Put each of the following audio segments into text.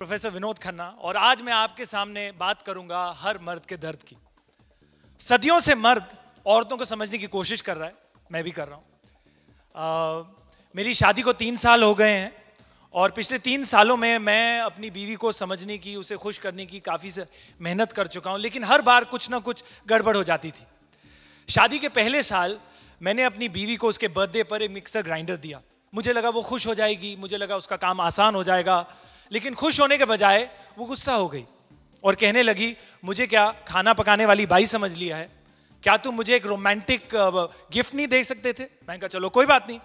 Professor Vinod Khanna और आज मैं आपके सामने बात करूंगा हर मर्द के दर्द की। सदियों से मर्द औरतों को समझने की कोशिश कर रहा है, मैं भी कर रहा हूं। मेरी शादी को 3 साल हो गए हैं और पिछले 3 सालों में मैं अपनी बीवी को समझने की, उसे खुश करने की काफ़ी मेहनत कर चुका हूं, लेकिन हर बार कुछ ना कुछ गड़बड़ हो जाती थी। शादी के पहले साल मैंने अपनी बीवी को उसके बर्थडे पर एक मिक्सर ग्राइंडर दिया। मुझे लगा वो खुश हो जाएगी, मुझे लगा उसका काम आसान हो जाएगा, लेकिन खुश होने के बजाय वो गुस्सा हो गई और कहने लगी, मुझे क्या खाना पकाने वाली बाई समझ लिया है? क्या तुम मुझे एक रोमांटिक गिफ्ट नहीं दे सकते थे? मैंने कहा चलो कोई बात नहीं।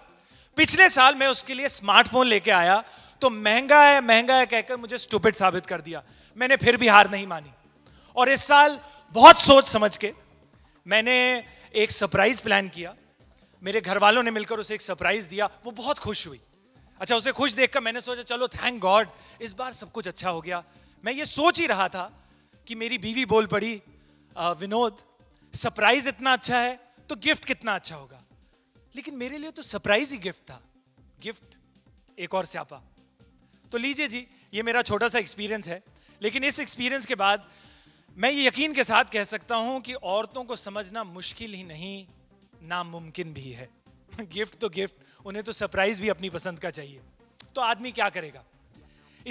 पिछले साल मैं उसके लिए स्मार्टफोन लेके आया तो महंगा है कहकर मुझे स्टूपिड साबित कर दिया। मैंने फिर भी हार नहीं मानी और इस साल बहुत सोच समझ के मैंने एक सरप्राइज प्लान किया। मेरे घर वालों ने मिलकर उसे एक सरप्राइज दिया, वो बहुत खुश हुई। अच्छा, उसे खुश देखकर मैंने सोचा चलो थैंक गॉड इस बार सब कुछ अच्छा हो गया। मैं ये सोच ही रहा था कि मेरी बीवी बोल पड़ी, विनोद सरप्राइज इतना अच्छा है तो गिफ्ट कितना अच्छा होगा। लेकिन मेरे लिए तो सरप्राइज ही गिफ्ट था, गिफ्ट एक और स्यापा। तो लीजिए जी, ये मेरा छोटा सा एक्सपीरियंस है, लेकिन इस एक्सपीरियंस के बाद मैं ये यकीन के साथ कह सकता हूं कि औरतों को समझना मुश्किल ही नहीं नामुमकिन भी है। गिफ्ट तो गिफ्ट, उन्हें तो सरप्राइज भी अपनी पसंद का चाहिए। तो आदमी क्या करेगा?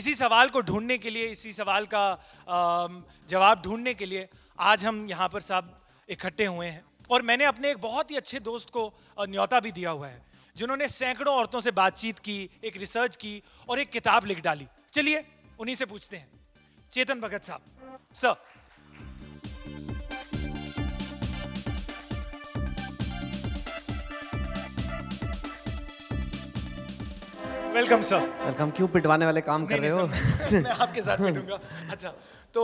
इसी सवाल को ढूंढने के लिए, इसी सवाल का जवाब ढूंढने के लिए आज हम यहाँ पर सब इकट्ठे हुए हैं। और मैंने अपने एक बहुत ही अच्छे दोस्त को न्योता भी दिया हुआ है, जिन्होंने सैकड़ों औरतों से बातचीत की, एक रिसर्च की और एक किताब लिख डाली। चलिए उन्हीं से पूछते हैं। चेतन भगत साहब, सर वेलकम सर। वेलकम। क्यों पिटवाने वाले काम कर रहे हो? मैं आपके साथ पिटूंगा। अच्छा, तो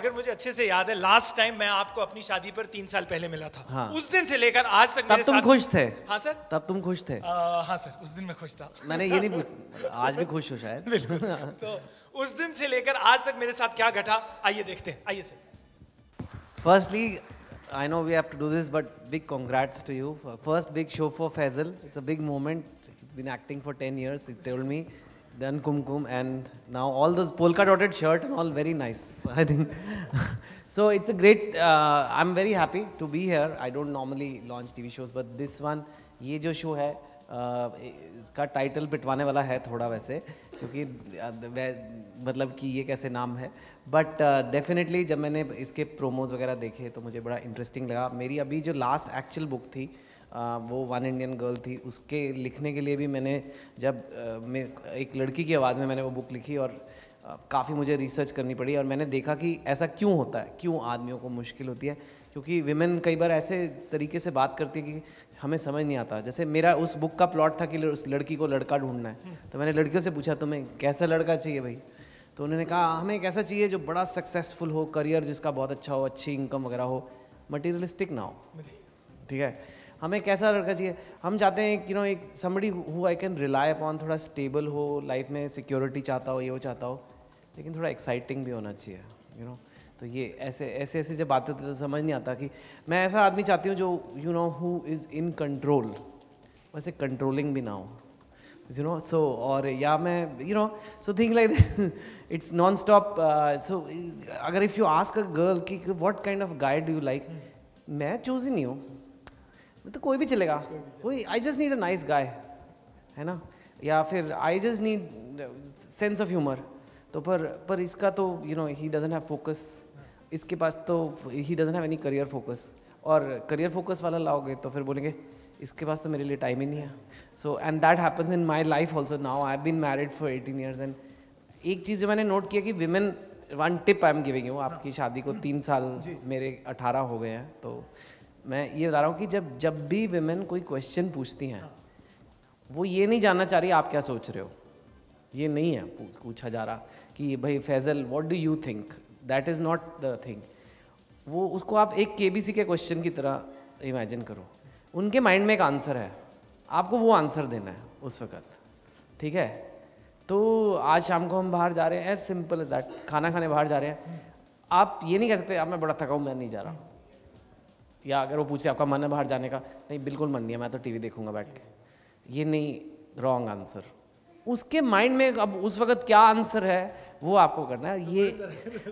अगर मुझे अच्छे से याद है, लास्ट टाइम मैं आपको अपनी शादी पर 3 साल पहले मिला था। हाँ। उस दिन से लेकर आज तक मेरे साथ तुम खुश थे। हाँ सर, तब तुम खुश थे। हाँ सर, उस दिन मैं खुश था। मैंने ये नहीं पूछा, आज भी खुश हो शायद। बिल्कुल। तो उस दिन से लेकर आज तक मेरे साथ क्या घटा, आइए देखते हैं। आइए sir. Firstly I know we have to do this but big congrats to you, first big show for Faizal. It's a big moment. He's been acting for 10 years, he told me, done Kumkum, and now all those polka dotted shirt and all very nice, I think. So it's a great, I'm very happy to be here. I don't normally launch TV shows, but this one, ये जो show है, इसका title पिटवाने वाला है थोड़ा वैसे, क्योंकि मतलब कि ये कैसे नाम है, but definitely जब मैंने इसके promos वगैरह देखे तो मुझे बड़ा interesting लगा। मेरी अभी जो last actual book थी, वो वन इंडियन गर्ल थी, उसके लिखने के लिए भी मैंने जब एक लड़की की आवाज़ में मैंने वो बुक लिखी और काफ़ी मुझे रिसर्च करनी पड़ी और मैंने देखा कि ऐसा क्यों होता है, क्यों आदमियों को मुश्किल होती है, क्योंकि विमेन कई बार ऐसे तरीके से बात करती है कि हमें समझ नहीं आता। जैसे मेरा उस बुक का प्लॉट था कि उस लड़की को लड़का ढूंढना है, तो मैंने लड़कियों से पूछा तुम्हें कैसा लड़का चाहिए भाई, तो उन्होंने कहा हमें एक ऐसा चाहिए जो बड़ा सक्सेसफुल हो, करियर जिसका बहुत अच्छा हो, अच्छी इनकम वगैरह हो, मटीरियलिस्टिक ना हो। ठीक है, हमें कैसा लड़का चाहिए? हम चाहते हैं कि नो एक somebody who I can rely upon, थोड़ा स्टेबल हो, लाइफ में सिक्योरिटी चाहता हो, ये वो चाहता हो, लेकिन थोड़ा एक्साइटिंग भी होना चाहिए, यू नो। तो ये ऐसे जब बातें होती तो समझ नहीं आता कि मैं ऐसा आदमी चाहती हूँ जो you know who is in control, वैसे कंट्रोलिंग भी ना हो, यू नो। सो और या मैं you know so thing like it's non stop. So अगर if you ask a girl कि what kind of guide do you like, मैं चूज़ ही नहीं हूँ, तो कोई भी चलेगा, कोई। I just need a nice guy, है ना, या फिर I just need sense of humour. तो पर इसका तो you know he doesn't have focus, इसके पास तो ही doesn't have any career focus, और करियर फोकस वाला लाओगे तो फिर बोलेंगे इसके पास तो मेरे लिए टाइम ही नहीं है। So and that happens in my life also. Now I have been married for 18 years and एक चीज़ जो मैंने नोट किया कि women, one tip I am giving you, आपकी शादी को 3 साल, मेरे 18 हो गए हैं, तो मैं ये बता रहा हूँ कि जब भी विमेन कोई क्वेश्चन पूछती हैं, वो ये नहीं जानना चाह रही आप क्या सोच रहे हो, ये नहीं है पूछा जा रहा कि भाई Faizal what do you think, that is not the thing. वो उसको आप एक केबीसी के क्वेश्चन की तरह इमेजिन करो, उनके माइंड में एक आंसर है, आपको वो आंसर देना है उस वक्त। ठीक है, तो आज शाम को हम बाहर जा रहे हैं, एज सिंपल एज दैट, खाना खाने बाहर जा रहे हैं। आप ये नहीं कह सकते आप मैं बड़ा थका हूँ मैं नहीं जा रहा हूँ, या अगर वो पूछे आपका मन है बाहर जाने का, नहीं बिल्कुल मन नहीं है मैं तो टीवी देखूंगा बैठ के, ये नहीं, रॉन्ग आंसर। उसके माइंड में अब उस वक्त क्या आंसर है वो आपको करना है. ये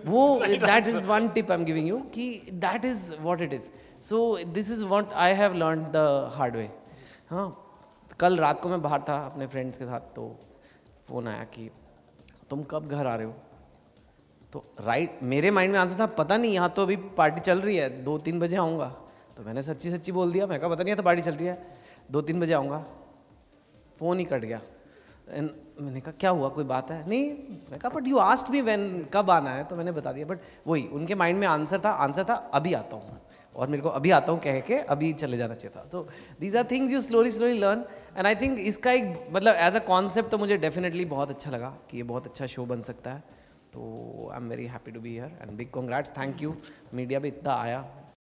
वो that is one tip I am giving you कि that is what it is. So this is what I have learn the hard way. हाँ, कल रात को मैं बाहर था अपने फ्रेंड्स के साथ, तो फ़ोन आया कि तुम कब घर आ रहे हो. तो राइट, मेरे माइंड में आंसर था पता नहीं, यहाँ तो अभी पार्टी चल रही है, 2-3 बजे आऊँगा. तो मैंने सच्ची सच्ची बोल दिया, मैं कहा पता नहीं तो पार्टी चल रही है, 2-3 बजे आऊँगा. फ़ोन ही कट गया. मैंने कहा क्या हुआ, कोई बात है? नहीं, मैंने कहा but you asked me when, कब आना है, तो मैंने बता दिया. बट वही उनके माइंड में आंसर था अभी आता हूँ, और मेरे को अभी आता हूँ कह के अभी चले जाना चाहिए था. तो these are things you slowly slowly learn. And I think इसका एक मतलब एज अ कॉन्सेप्ट तो मुझे डेफिनेटली बहुत अच्छा लगा कि ये बहुत अच्छा शो बन सकता है. तो I am very happy to be here and big congrats, thank you. Media भी इतना आया